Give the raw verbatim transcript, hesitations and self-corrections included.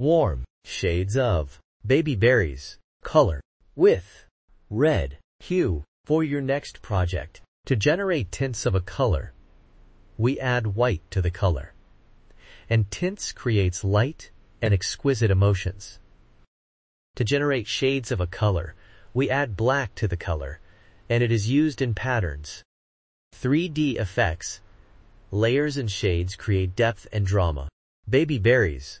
warm shades of Baby Berries color with red hue for your next project. To generate tints of a color, we add white to the color. And tints creates light and exquisite emotions. To generate shades of a color, we add black to the color, and it is used in patterns. three D effects, layers and shades create depth and drama. Baby Berries